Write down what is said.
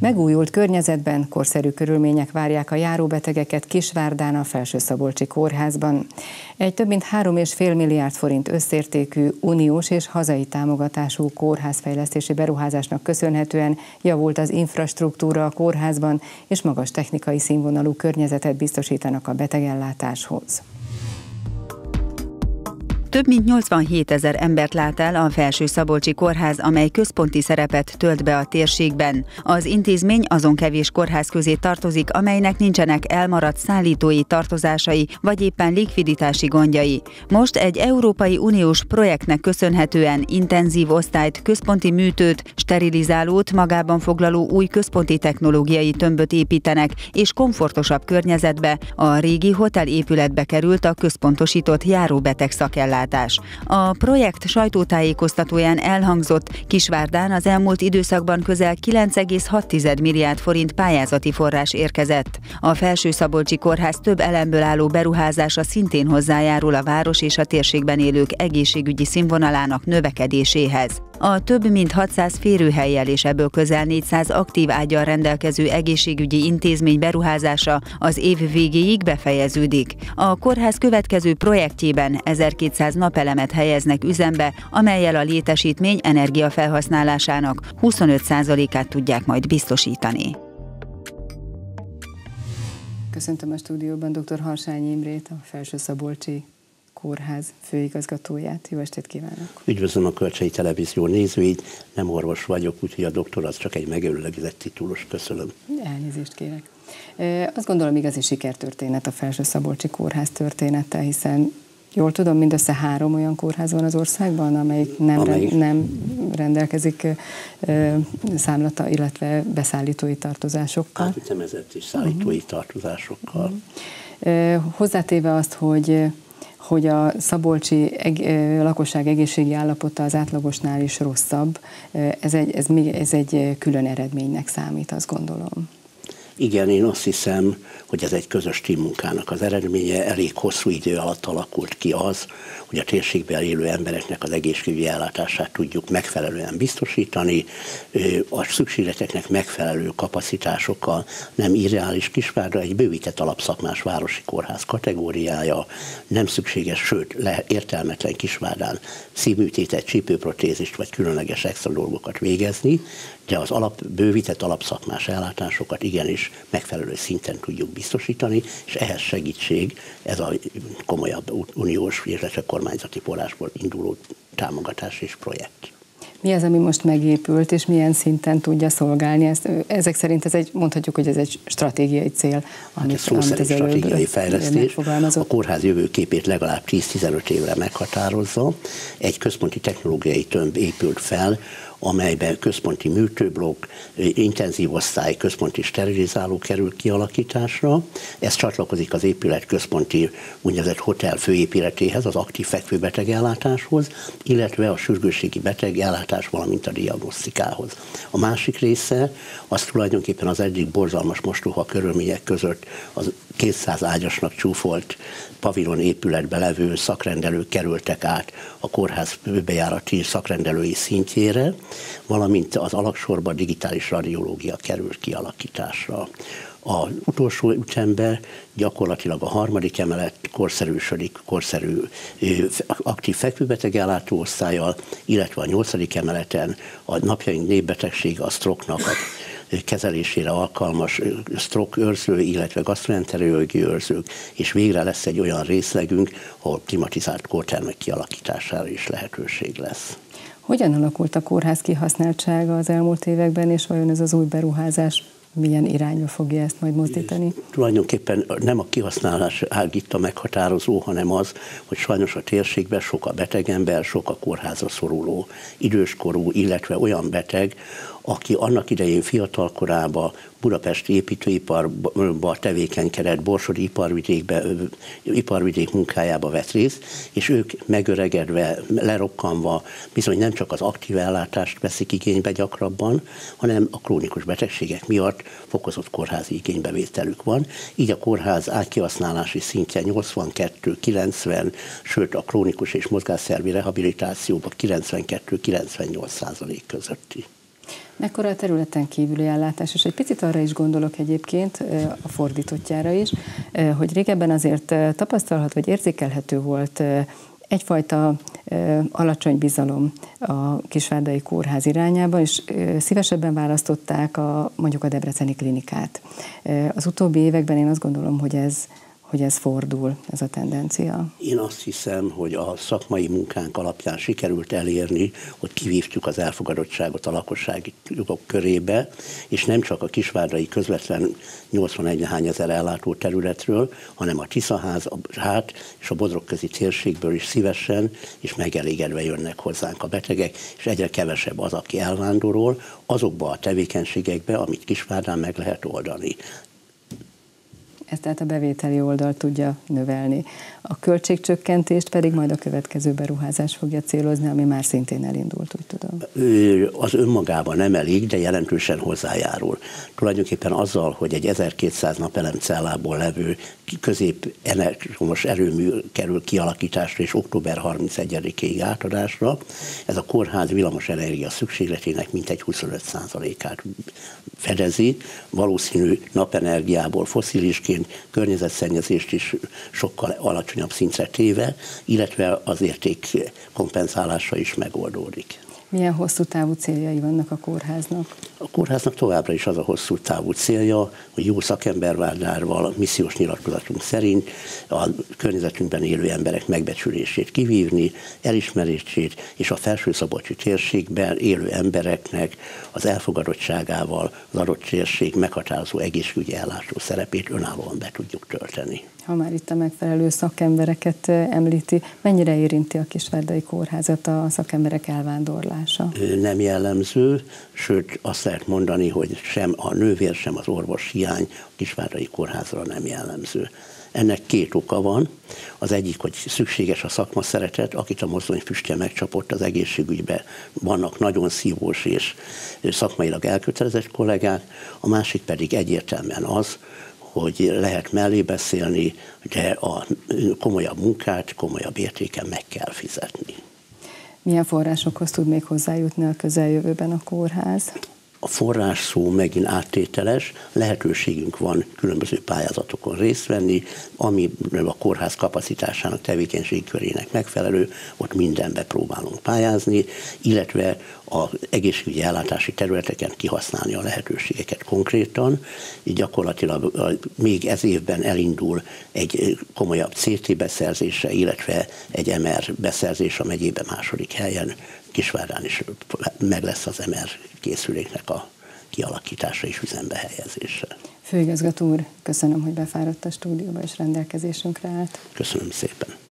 Megújult környezetben korszerű körülmények várják a járóbetegeket Kisvárdán a Felső-Szabolcsi Kórházban. Egy több mint 3,5 milliárd forint összértékű uniós és hazai támogatású kórházfejlesztési beruházásnak köszönhetően javult az infrastruktúra a kórházban, és magas technikai színvonalú környezetet biztosítanak a betegellátáshoz. Több mint 87 000 embert lát el a Felső-Szabolcsi Kórház, amely központi szerepet tölt be a térségben. Az intézmény azon kevés kórház közé tartozik, amelynek nincsenek elmaradt szállítói tartozásai, vagy éppen likviditási gondjai. Most egy európai uniós projektnek köszönhetően intenzív osztályt, központi műtőt, sterilizálót, magában foglaló új központi technológiai tömböt építenek, és komfortosabb környezetbe, a régi hotelépületbe került a központosított járóbeteg szakellátás. A projekt sajtótájékoztatóján elhangzott, Kisvárdán az elmúlt időszakban közel 9,6 milliárd forint pályázati forrás érkezett. A Felső-Szabolcsi Kórház több elemből álló beruházása szintén hozzájárul a város és a térségben élők egészségügyi színvonalának növekedéséhez. A több mint 600 férőhellyel és ebből közel 400 aktív ággyal rendelkező egészségügyi intézmény beruházása az év végéig befejeződik. A kórház következő projektjében 1200 napelemet helyeznek üzembe, amellyel a létesítmény energiafelhasználásának 25%-át tudják majd biztosítani. Köszöntöm a stúdióban dr. Harsányi Imrét, a Felső-Szabolcsi Kórház főigazgatóját. Jó estét kívánok! Üdvözlöm a Kölcsey Televízió nézőit, nem orvos vagyok, úgyhogy a doktor az csak egy megölőlegzett titulus. Köszönöm. Elnézést kérek. Azt gondolom, igazi sikertörténet a Felső-Szabolcsi Kórház története, hiszen jól tudom, mindössze 3 olyan kórház van az országban, amelyik nem rendelkezik számlata, illetve beszállítói tartozásokkal. Hát ütemezett és szállítói tartozásokkal. Hozzátéve azt, hogy a szabolcsi lakosság egészségi állapota az átlagosnál is rosszabb, ez egy külön eredménynek számít, azt gondolom. Igen, én azt hiszem, hogy ez egy közös teammunkának az eredménye. Elég hosszú idő alatt alakult ki az, hogy a térségben élő embereknek az egészségügyi ellátását tudjuk megfelelően biztosítani, a szükségleteknek megfelelő kapacitásokkal. Nem irreális Kisvárdra egy bővített alapszakmás városi kórház kategóriája, nem szükséges, sőt értelmetlen Kisvárdán szívműtétet, csípőprotézist vagy különleges extra dolgokat végezni, de az bővített alapszakmás ellátásokat igenis megfelelő szinten tudjuk biztosítani, és ehhez segítség ez a komolyabb uniós, illetve kormányzati forrásból induló támogatás és projekt. Mi az, ami most megépült, és milyen szinten tudja szolgálni ezt? Ezek szerint mondhatjuk, hogy ez egy stratégiai cél, amit ez szó szerint stratégiai fejlesztés. A kórház jövőképét legalább 10-15 évre meghatározza. Egy központi technológiai tömb épült fel, amelyben központi műtőblokk, intenzív osztály, központi sterilizáló kerül kialakításra. Ez csatlakozik az épület központi úgynevezett hotel főépületéhez, az aktív fekvőbetegellátáshoz, illetve a sürgősségi betegellátás, valamint a diagnosztikához. A másik része az tulajdonképpen az eddig borzalmas mostoha körülmények között az 200 ágyasnak csúfolt pavilon épületbe levő szakrendelők kerültek át a kórház bejárati szakrendelői szintjére, valamint az alaksorban digitális radiológia kerül kialakításra. Az utolsó ütemben gyakorlatilag a 3. emelet korszerűsödik, korszerű aktív fekvőbetegellátó osztályjal, illetve a 8. emeleten a napjaink népbetegsége, a sztroknak a kezelésére alkalmas stroke őrző, illetve gasztroenterológiai őrzők, és végre lesz egy olyan részlegünk, ahol klimatizált kórtermek kialakítására is lehetőség lesz. Hogyan alakult a kórház kihasználtsága az elmúlt években, és vajon ez az új beruházás milyen irányba fogja ezt majd mozdítani? Tulajdonképpen nem a kihasználás ág itt a meghatározó, hanem az, hogy sajnos a térségben sok a beteg ember, sok a kórházra szoruló időskorú, illetve olyan beteg, aki annak idején fiatal korában Budapest építőiparban tevékenykedett, borsodi iparvidék munkájába vett részt, és ők megöregedve, lerokkanva bizony nem csak az aktív ellátást veszik igénybe gyakrabban, hanem a krónikus betegségek miatt fokozott kórházi igénybevételük van. Így a kórház átkihasználási szintje 82-90, sőt a krónikus és mozgásszervi rehabilitációban 92-98% közötti. Ekkora a területen kívüli ellátás, és egy picit arra is gondolok egyébként, a fordítottjára is, hogy régebben azért tapasztalható, vagy érzékelhető volt egyfajta alacsony bizalom a Kisvárdai Kórház irányába, és szívesebben választották mondjuk a debreceni klinikát. Az utóbbi években én azt gondolom, hogy ez fordul, ez a tendencia. Én azt hiszem, hogy a szakmai munkánk alapján sikerült elérni, hogy kivívtjuk az elfogadottságot a lakossági jogok körébe, és nem csak a kisvárdai közvetlen 81-hány ezer ellátó területről, hanem a Tiszaház, a Hát és a Bodrogközi térségből is szívesen és megelégedve jönnek hozzánk a betegek, és egyre kevesebb az, aki elvándorol, azokba a tevékenységekbe, amit Kisvárdán meg lehet oldani. Ez tehát a bevételi oldal tudja növelni. A költségcsökkentést pedig majd a következő beruházás fogja célozni, ami már szintén elindult, úgy tudom. Az önmagában nem elég, de jelentősen hozzájárul. Tulajdonképpen azzal, hogy egy 1200 napelemcellából levő középenergiumos erőmű kerül kialakításra és október 31-ig átadásra, ez a kórház villamos energia szükségletének mintegy 25%-át fedezi, valószínű napenergiából fosszilisként, környezetszennyezést is sokkal alacsonyabb szintre téve, illetve az érték kompenzálása is megoldódik. Milyen hosszú távú céljai vannak a kórháznak? A kórháznak továbbra is az a hosszú távú célja, hogy jó szakembervárdárval, a missziós nyilatkozatunk szerint a környezetünkben élő emberek megbecsülését kivívni, elismerését, és a Felső-Szabolcsi térségben élő embereknek az elfogadottságával az adott térség meghatározó egészségügyi ellátó szerepét önállóan be tudjuk tölteni. Ha már itt a megfelelő szakembereket említi, mennyire érinti a Kisvárdai Kórházat a szakemberek elvándorlása? Nem jellemző, sőt azt lehet mondani, hogy sem a nővér, sem az orvos hiány a Kisvárdai Kórházra nem jellemző. Ennek két oka van. Az egyik, hogy szükséges a szakma szeretet, akit a mozdony füstje megcsapott az egészségügyben. Vannak nagyon szívós és szakmailag elkötelezett kollégák, a másik pedig egyértelműen az, hogy lehet mellé beszélni, de a komolyabb munkát, komolyabb értéken meg kell fizetni. Milyen forrásokhoz tud még hozzájutni a közeljövőben a kórház? A forrás szó megint áttételes, lehetőségünk van különböző pályázatokon részt venni, ami a kórház kapacitásának, tevékenységkörének megfelelő, ott mindenbe próbálunk pályázni, illetve az egészségügyi ellátási területeken kihasználni a lehetőségeket konkrétan. Gyakorlatilag még ez évben elindul egy komolyabb CT beszerzése, illetve egy MR beszerzés a megyében második helyen. Kisvárdán is meg lesz az MR készüléknek a kialakítása és üzembe helyezése. Főigazgató úr, köszönöm, hogy befáradt a stúdióba és rendelkezésünkre állt. Köszönöm szépen.